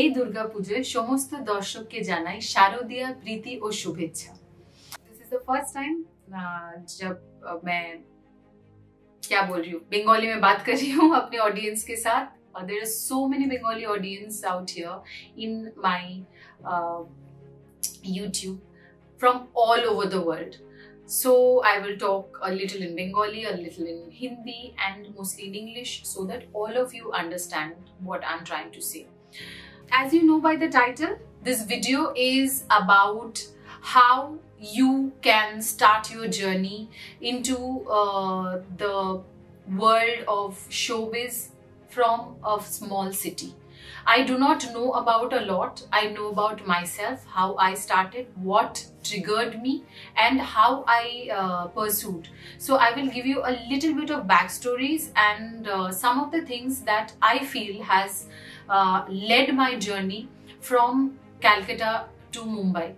এই দুর্গাপূজার সমস্ত দর্শককে জানাই শারদীয় প্রীতি ও শুভেচ্ছা। This is the first time जब मैं क्या बोल रही हूँ बंगाली में बात कर रही हूँ अपने ऑडियंस के साथ। There are so many Bengali audience out here in my YouTube from all over the world. So I will talk a little in Bengali, a little in Hindi and mostly in English so that all of you understand what I'm trying to say. As you know by the title, this video is about how you can start your journey into the world of showbiz from a small city. I do not know about a lot. I know about myself, how I started, what triggered me and how I pursued. So I will give you a little bit of backstories and some of the things that I feel has led my journey from Calcutta to Mumbai.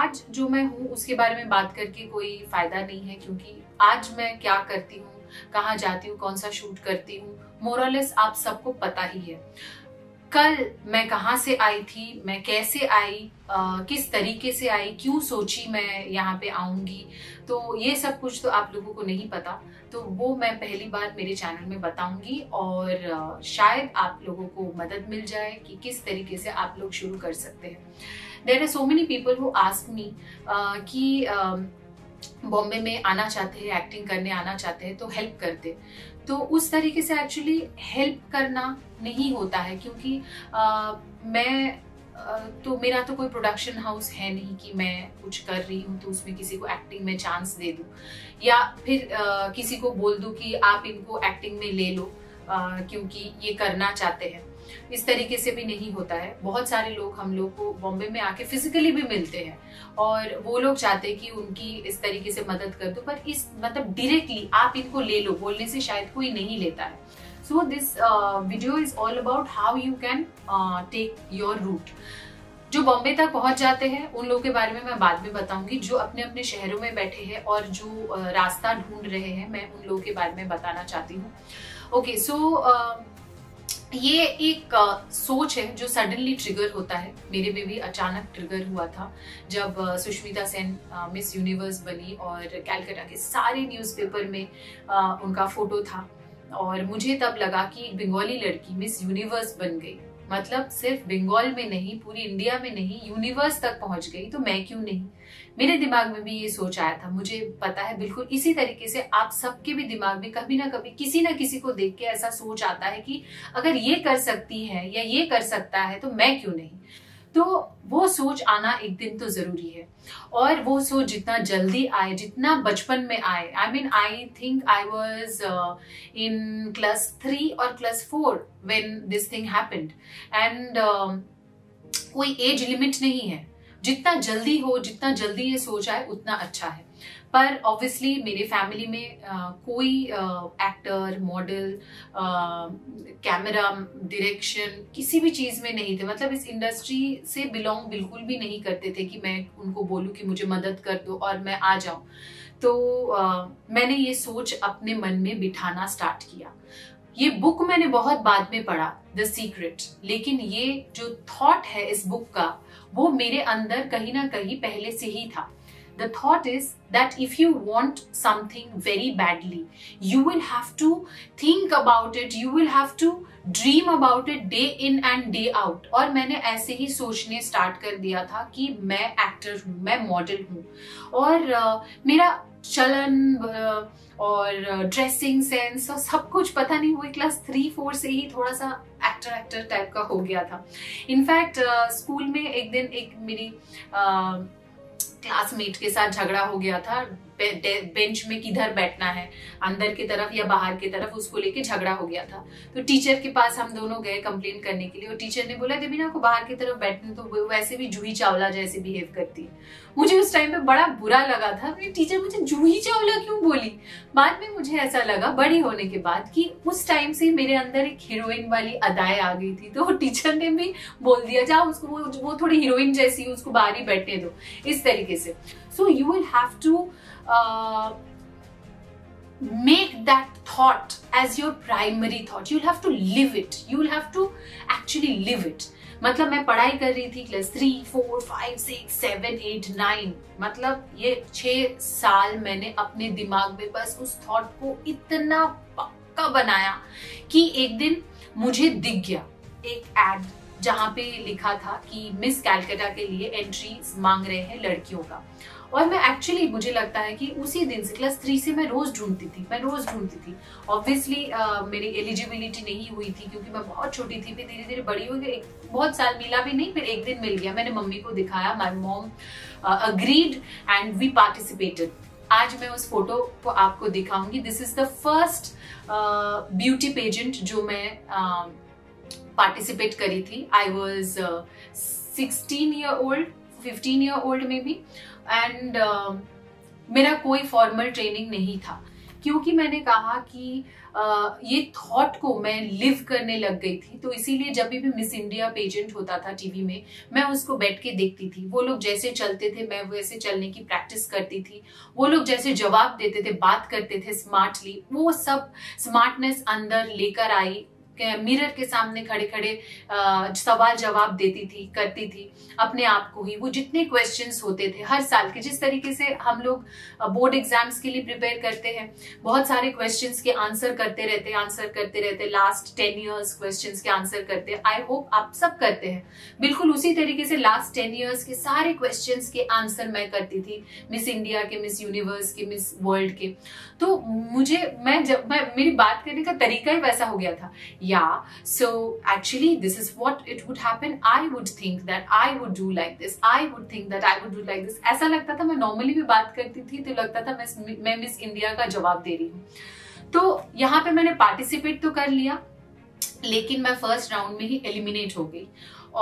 आज जो मैं हूँ उसके बारे में बात करके कोई फायदा नहीं है क्योंकि आज मैं क्या करती हूँ, कहाँ जाती हूँ, कौन सा शूट करती हूँ, मोर और लेस आप सबको पता ही है। कल मैं कहाँ से आई थी, मैं कैसे आई, किस तरीके से आई, क्यों सोची मैं यहाँ पे आऊँगी, तो ये सब कुछ तो आप लोगों को नहीं पता, तो वो मैं पहली बार मेरे चैनल में बताऊँगी और शायद आप लोगों को मदद मिल जाए कि किस तरीके से आप लोग शुरू कर सकते हैं। There are so many people who ask me कि बॉम्बे में आना चाहते हैं, एक्टिंग करने आना चाहते हैं तो हेल्प करते, तो उस तरीके से एक्चुअली हेल्प करना नहीं होता है क्योंकि मेरा तो कोई प्रोडक्शन हाउस है नहीं कि मैं कुछ कर रही हूँ तो उसमें किसी को एक्टिंग में चांस दे दूँ या फिर किसी को बोल दूँ कि आप इनको एक्टिंग में ले लो क्योंकि ये करना चाहते हैं। इस तरीके से भी नहीं होता है। बहुत सारे लोग हम लोग को बॉम्बे में आके फिजिकली भी मिलते हैं और वो लोग चाहते हैं कि उनकी इस तरीके से मदद कर दो, पर इस मतलब डायरेक्टली आप इनको ले लो बोलने से शायद कोई नहीं लेता है। So this video is all about how you can take your route. जो बॉम्बे तक पहुंच जाते हैं उन लोगों के बारे में मैं बाद में बताऊंगी, जो अपने अपने शहरों में बैठे हैं और जो रास्ता ढूंढ रहे हैं मैं उन लोगों के बारे में बताना चाहती हूँ। ओके, सो ये एक सोच है जो सडनली ट्रिगर होता है, मेरे में भी अचानक ट्रिगर हुआ था जब सुष्मिता सेन मिस यूनिवर्स बनी और कैलकाटा के सारे न्यूज़पेपर में उनका फोटो था और मुझे तब लगा कि एक बंगाली लड़की मिस यूनिवर्स बन गई, मतलब सिर्फ बंगाल में नहीं पूरी इंडिया में नहीं यूनिवर्स तक पहुंच गई, तो मैं क्यों नहीं। मेरे दिमाग में भी ये सोच आया था। मुझे पता है बिल्कुल इसी तरीके से आप सबके भी दिमाग में कभी ना कभी किसी ना किसी को देख के ऐसा सोच आता है कि अगर ये कर सकती है या ये कर सकता है तो मैं क्यों नहीं। तो वो सोच आना एक दिन तो जरूरी है और वो सोच जितना जल्दी आए, जितना बचपन में आए, I mean I think I was in class 3 और class 4 when this thing happened and कोई एज लिमिट नहीं है, जितना जल्दी हो, जितना जल्दी ये सोच आए उतना अच्छा है। पर ऑब्वियसली मेरे फैमिली में कोई एक्टर, मॉडल, कैमरा, डायरेक्शन किसी भी चीज़ में नहीं थे, मतलब इस इंडस्ट्री से बिलोंग बिल्कुल भी नहीं करते थे कि मैं उनको बोलूँ कि मुझे मदद कर दो और मैं आ जाऊँ। तो मैंने ये सोच अपने मन में बिठाना स्टार्ट किया। ये बुक मैंने बहुत बाद में पढ़ा, द सीक्रेट, लेकिन ये जो थॉट है इस बुक का वो मेरे अंदर कहीं ना कहीं पहले से ही था। The thought is that if you want something very badly, you will have to think about it, you will have to dream about it day in and day out. और मैंने ऐसे ही सोचने स्टार्ट कर दिया था कि मैं एक्टर हूँ, मैं मॉडल हूँ और मेरा चलन और ड्रेसिंग सेंस और सब कुछ पता नहीं हुआ क्लास 3-4 से ही थोड़ा सा एक्टर टाइप का हो गया था। इनफैक्ट स्कूल में एक दिन एक मेरी क्लासमेट के साथ झगड़ा हो गया था, बेंच में किधर बैठना है, अंदर की तरफ या बाहर की तरफ, उसको लेके झगड़ा हो गया था। तो टीचर के पास हम दोनों गए कंप्लेन करने के लिए और टीचर ने बोला देवीना को बाहर की तरफ बैठने, तो वैसे भी जूही चावला जैसे बिहेव करती है। मुझे उस टाइम पे बड़ा बुरा लगा था, टीचर मुझे जूही चावला क्यों बोली। बाद में मुझे ऐसा लगा बड़ी होने के बाद कि उस टाइम से मेरे अंदर एक हीरोइन वाली अदाएं आ गई थी, तो टीचर ने भी बोल दिया जाओ उसको, वो थोड़ी हीरोइन जैसी, उसको बाहर ही बैठने दो, इस तरीके से। So you will have to make that thought as your primary thought. You'll have to live it. You'll have to actually live it. मतलब मैं पढ़ाई कर रही थी क्लास 3, 4, 5, 6, 7, 8, 9, मतलब ये 6 साल मैंने अपने दिमाग में बस उस थॉट को इतना पक्का बनाया कि एक दिन मुझे दिख गया एक एड जहाँ पे लिखा था कि मिस कैलकाटा के लिए एंट्रीज मांग रहे हैं लड़कियों का। और मैं एक्चुअली मुझे लगता है कि उसी दिन से क्लास 3 से मैं रोज ढूंढती थी ऑब्वियसली मेरी एलिजिबिलिटी नहीं हुई थी क्योंकि मैं बहुत छोटी थी, फिर धीरे धीरे बड़ी हुई, बहुत साल मिला भी नहीं, फिर एक दिन मिल गया। मैंने मम्मी को दिखाया, my mom agreed and we participated. आज मैं उस फोटो को आपको दिखाऊंगी। This is the first beauty pageant जो मैं पार्टिसिपेट करी थी। I was 16 year old 15 year old में भी, एंड मेरा कोई फॉर्मल ट्रेनिंग नहीं था क्योंकि मैंने कहा कि ये थॉट को मैं लिव करने लग गई थी। तो इसीलिए जब भी मिस इंडिया पेजेंट होता था टीवी में, मैं उसको बैठ के देखती थी। वो लोग जैसे चलते थे मैं वैसे चलने की प्रैक्टिस करती थी, वो लोग जैसे जवाब देते थे, बात करते थे स्मार्टली, वो सब स्मार्टनेस अंदर लेकर आई। मिरर के सामने खड़े खड़े सवाल जवाब देती थी, करती थी अपने आप को ही। वो जितने क्वेश्चंस होते थे हर साल के, जिस तरीके से हम लोग बोर्ड एग्जाम्स के लिए प्रिपेयर करते हैं, बहुत सारे क्वेश्चंस के आंसर करते रहते लास्ट 10 इयर्स क्वेश्चंस के आंसर करते। आई होप आप सब करते हैं। बिल्कुल उसी तरीके से लास्ट 10 इयर्स के सारे क्वेश्चन के आंसर मैं करती थी, मिस इंडिया के, मिस यूनिवर्स के, मिस वर्ल्ड के। तो मुझे मेरी बात करने का तरीका ही वैसा हो गया था। Yeah, so actually this is what it would happen. I would think that I would do like this. I would think that I would do like this. ऐसा लगता था। मैं normally भी बात करती थी तो लगता था मैं मिस इंडिया का जवाब दे रही हूँ। तो यहाँ पे मैंने पार्टिसिपेट तो कर लिया लेकिन मैं फर्स्ट राउंड में ही एलिमिनेट हो गई।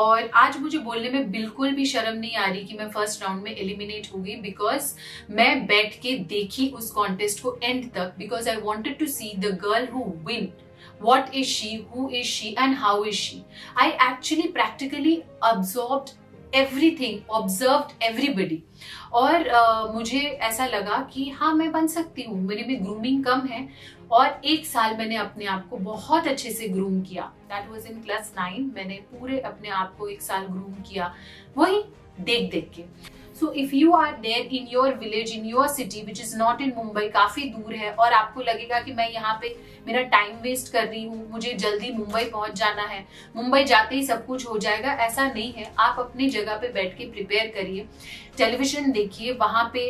और आज मुझे बोलने में बिल्कुल भी शर्म नहीं आ रही कि मैं फर्स्ट राउंड में एलिमिनेट हो गई, बिकॉज मैं बैठ के देखी उस कॉन्टेस्ट को एंड तक, because I wanted to see the girl who win. What is she? Who is she? And how is she? I actually practically absorbed everything, observed everybody. और मुझे ऐसा लगा कि हाँ मैं बन सकती हूँ, मेरे में ग्रूमिंग कम है। और 1 साल मैंने अपने आप को बहुत अच्छे से ग्रूम किया। That was in class 9. मैंने पूरे अपने आप को 1 साल ग्रूम किया, वही देख देख के। So if you are there in your village, in your city, which is not in Mumbai, काफी दूर है और आपको लगेगा कि मैं यहाँ पे मेरा टाइम वेस्ट कर रही हूँ, मुझे जल्दी मुंबई पहुंच जाना है, मुंबई जाते ही सब कुछ हो जाएगा, ऐसा नहीं है। आप अपनी जगह पे बैठ के प्रिपेयर करिए, टेलीविजन देखिए, वहाँ पे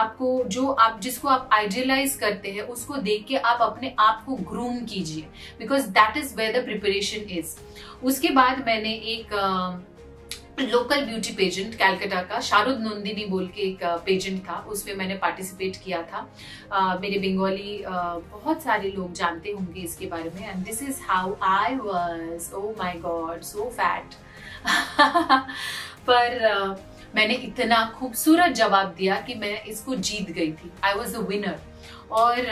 आपको जिसको आप आइडियलाइज करते हैं उसको देख के आप अपने आप को ग्रूम कीजिए, because that is where the preparation is. उसके बाद मैंने एक लोकल ब्यूटी पेजेंट कलकत्ता का शारद नोंदिनी बोल के एक पेजेंट था, उसमें मैंने पार्टिसिपेट किया था। मेरे बंगाली बहुत सारे लोग जानते होंगे इसके बारे में। And this is how I was, oh my God, so fat. पर मैंने इतना खूबसूरत जवाब दिया कि मैं इसको जीत गई थी। I was a winner. और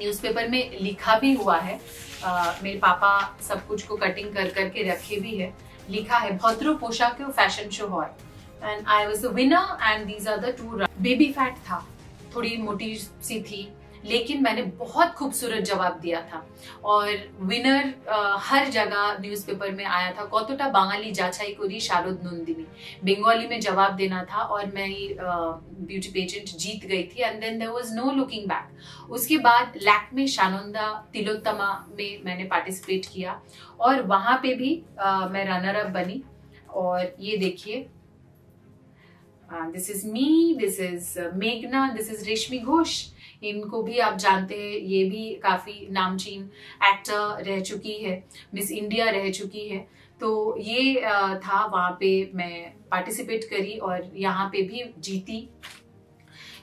न्यूज़पेपर में लिखा भी हुआ है, मेरे पापा सब कुछ को कटिंग कर करके रखे भी है, लिखा है भद्र पोशाक और fashion show hall. And I was the winner and these are the two. Baby fat था, थोड़ी मोटी सी थी, लेकिन मैंने बहुत खूबसूरत जवाब दिया था। और विनर हर जगह न्यूज़पेपर में आया था। कतोटा बांगाली जाचाई करी शारद नंदिनी, बंगाली में जवाब देना था और मैं ब्यूटी पेजेंट जीत गई थी। And then there was no looking back. उसके बाद लैक में शारदा तिलोत्तमा में मैंने पार्टिसिपेट किया और वहाँ पे भी मैं रनर अप बनी। और ये देखिए, this is me, this is मेघना, दिस इज रेशमी घोष। इनको भी आप जानते हैं, ये भी काफ़ी नामचीन एक्टर रह चुकी है, मिस इंडिया रह चुकी है। तो ये था, वहाँ पे मैं पार्टिसिपेट करी और यहाँ पे भी जीती।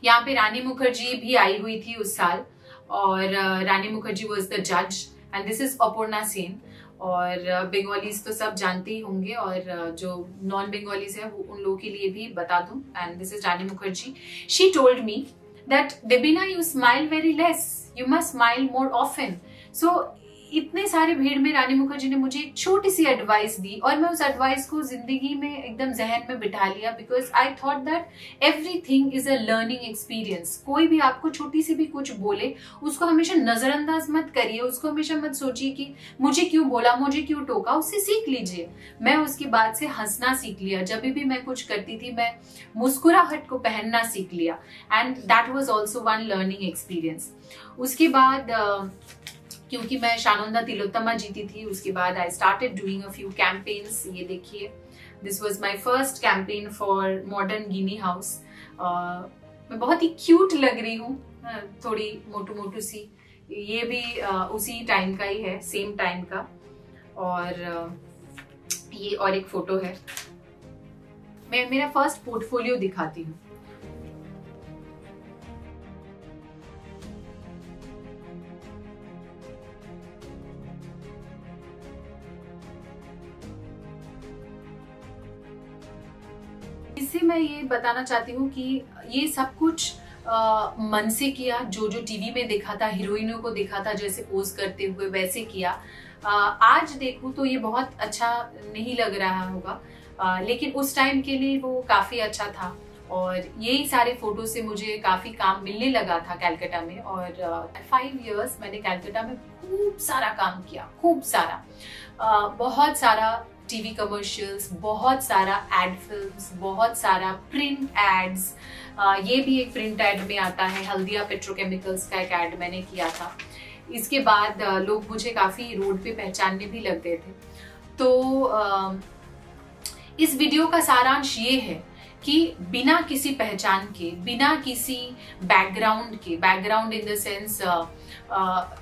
यहाँ पे रानी मुखर्जी भी आई हुई थी उस साल और रानी मुखर्जी वॉज द जज। And this is Aparna Sen. और बंगालीज तो सब जानते ही होंगे और जो नॉन बंगालीज है वो उन लोगों के लिए भी बता दूँ। And this is Rani Mukherjee. She told me that Debina, you smile very less, you must smile more often. So इतने सारे भीड़ में रानी मुखर्जी ने मुझे एक छोटी सी एडवाइस दी और मैं उस एडवाइस को जिंदगी में एकदम जहन में बिठा लिया, because I thought that everything is a learning experience. कोई भी आपको छोटी सी भी कुछ बोले उसको हमेशा नजरअंदाज मत करिए, उसको हमेशा मत सोचिए कि मुझे क्यों बोला, मुझे क्यों टोका, उससे सीख लीजिए। मैं उसकी बात से हंसना सीख लिया, जब भी मैं कुछ करती थी मैं मुस्कुराहट को पहनना सीख लिया, and that was also one learning experience. उसके बाद क्योंकि मैं शारदा तिलोत्तमा जीती थी, उसके बाद I started doing a few campaigns. ये देखिए, this was my first campaign for modern Guinea house. मैं बहुत ही क्यूट लग रही हूँ, थोड़ी मोटू मोटू सी। ये भी उसी टाइम का ही है, सेम टाइम का। और ये और एक फोटो है। मैं मेरा फर्स्ट पोर्टफोलियो दिखाती हूँ। इससे मैं ये बताना चाहती हूँ कि ये सब कुछ मन से किया, जो टीवी में देखा था, हीरोइनों को देखा था जैसे पोज करते हुए वैसे किया। आज देखूँ तो ये बहुत अच्छा नहीं लग रहा होगा, लेकिन उस टाइम के लिए वो काफ़ी अच्छा था। और यही सारे फोटो से मुझे काफ़ी काम मिलने लगा था कलकत्ता में। और 5 इयर्स मैंने कलकत्ता में खूब सारा काम किया, खूब सारा, बहुत सारा टीवी कमर्शियल्स, बहुत सारा एड फिल्म्स, बहुत सारा प्रिंट एड्स। ये भी एक प्रिंट एड में आता है, हल्दिया पेट्रोकेमिकल्स का एक एड मैंने किया था। इसके बाद लोग मुझे काफ़ी रोड पे पहचानने भी लग गए थे। तो इस वीडियो का सारांश ये है कि बिना किसी पहचान के, बिना किसी बैकग्राउंड के, बैकग्राउंड इन द सेंस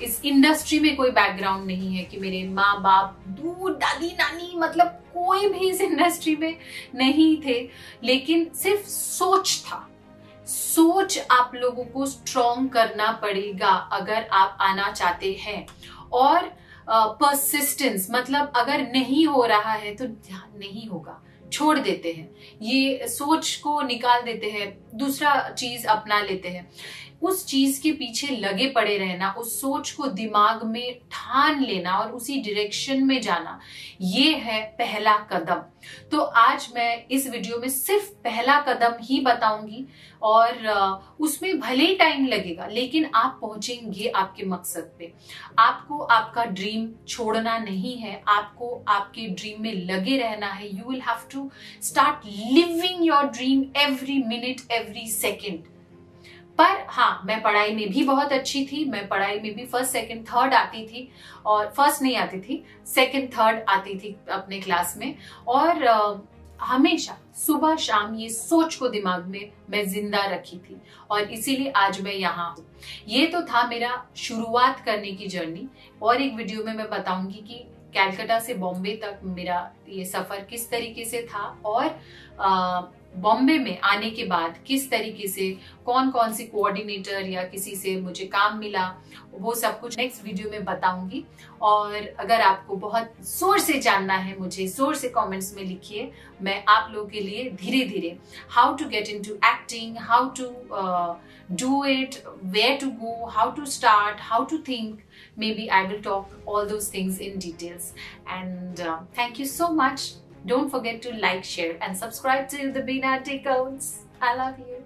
इस इंडस्ट्री में कोई बैकग्राउंड नहीं है कि मेरे माँ बाप, दूर दादी नानी, मतलब कोई भी इस इंडस्ट्री में नहीं थे, लेकिन सिर्फ सोच था। सोच आप लोगों को स्ट्रॉन्ग करना पड़ेगा अगर आप आना चाहते हैं। और परसिस्टेंस, मतलब अगर नहीं हो रहा है तो नहीं होगा, छोड़ देते हैं, ये सोच को निकाल देते हैं, दूसरा चीज अपना लेते हैं। उस चीज के पीछे लगे पड़े रहना, उस सोच को दिमाग में ठान लेना और उसी डायरेक्शन में जाना, ये है पहला कदम। तो आज मैं इस वीडियो में सिर्फ पहला कदम ही बताऊंगी और उसमें भले ही टाइम लगेगा, लेकिन आप पहुंचेंगे आपके मकसद पे। आपको आपका ड्रीम छोड़ना नहीं है, आपको आपके ड्रीम में लगे रहना है। You will have to start living your dream every minute, every second. पर हाँ, मैं पढ़ाई में भी बहुत अच्छी थी, मैं पढ़ाई में भी फर्स्ट सेकंड थर्ड आती थी, और फर्स्ट नहीं आती थी, सेकंड थर्ड आती थी अपने क्लास में। और हमेशा सुबह शाम ये सोच को दिमाग में मैं जिंदा रखी थी और इसीलिए आज मैं यहाँ हूँ। ये तो था मेरा शुरुआत करने की जर्नी। और एक वीडियो में मैं बताऊंगी कि कलकत्ता से बॉम्बे तक मेरा ये सफर किस तरीके से था और बॉम्बे में आने के बाद किस तरीके से कौन कौन से कोऑर्डिनेटर या किसी से मुझे काम मिला, वो सब कुछ नेक्स्ट वीडियो में बताऊंगी। और अगर आपको बहुत जोर से जानना है, मुझे जोर से कमेंट्स में लिखिए। मैं आप लोगों के लिए धीरे धीरे how to get into acting, how to do it, where to go, how to start, how to think. Maybe I will talk all those things in details. And thank you so much. Don't forget to like, share and subscribe to the Beena Takeouts. I love you.